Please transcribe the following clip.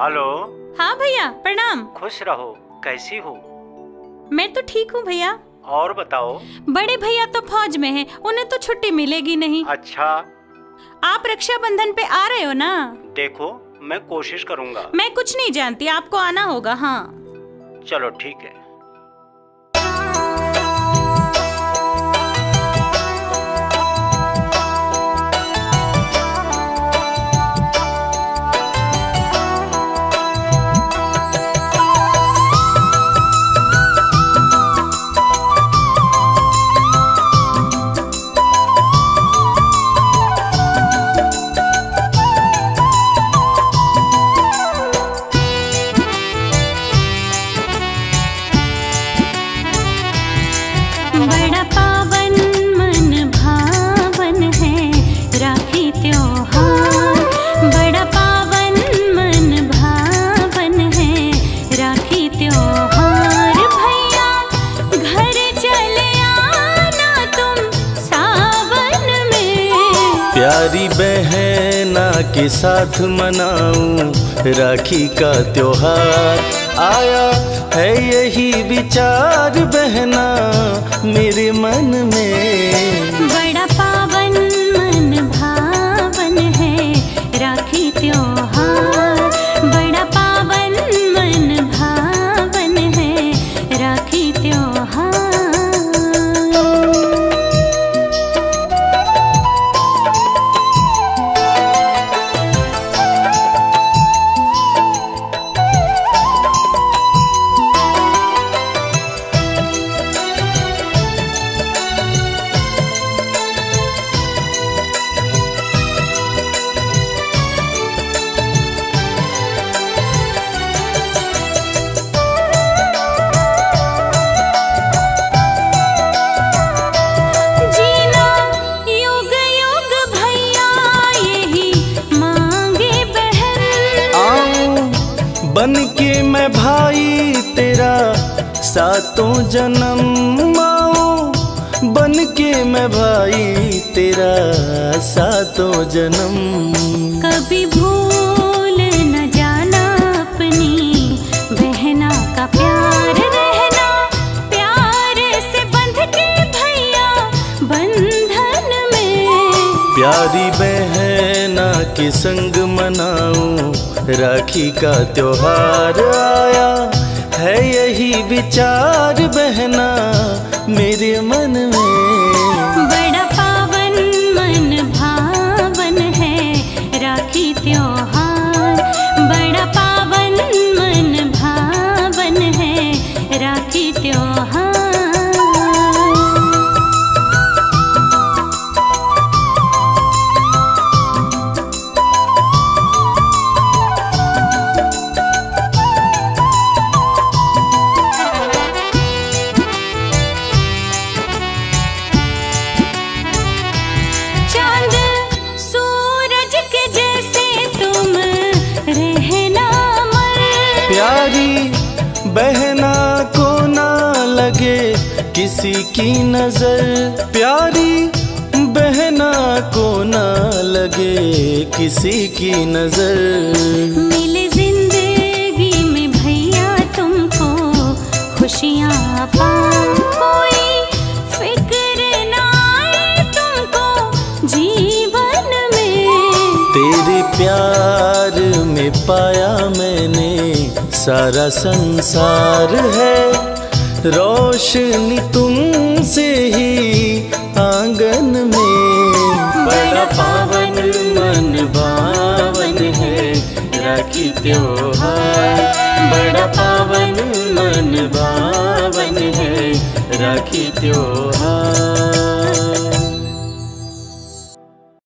Hello. हाँ भैया प्रणाम। खुश रहो, कैसी हो? मैं तो ठीक हूँ भैया। और बताओ। बड़े भैया तो फौज में हैं, उन्हें तो छुट्टी मिलेगी नहीं। अच्छा, आप रक्षाबंधन पे आ रहे हो ना? देखो मैं कोशिश करूँगा। मैं कुछ नहीं जानती, आपको आना होगा। हाँ चलो ठीक है। प्यारी बहना के साथ मनाऊं राखी का त्योहार, आया है यही विचार बहना मेरे मन में। बड़ा पावन मन भावन है राखी त्योहार, बड़ा पावन मन भावन है राखी त्योहार। सातों जन्म माओ बन के मैं भाई तेरा, सातों जन्म। कभी भूल न जाना अपनी बहना का प्यार, रहना प्यार से बंध के भैया बंधन में। प्यारी बहना के संग मनाऊं राखी का त्योहार, आया है यही विचार बहना मेरे मन में। बड़ा पावन मन भावन है राखी त्योहार, बड़ा पावन मन भावन है राखी त्योहार। किसी की नजर प्यारी बहना को ना लगे, किसी की नजर। मिले जिंदगी में भैया तुमको खुशियाँ पाओ, कोई फिक्र ना आए तुमको जीवन में। तेरे प्यार में पाया मैंने सारा संसार है, रोशनी तुमसे ही आंगन में। बड़ा पावन मन भावन है राखी त्योहार, बड़ा पावन मन भावन है राखी त्योहार।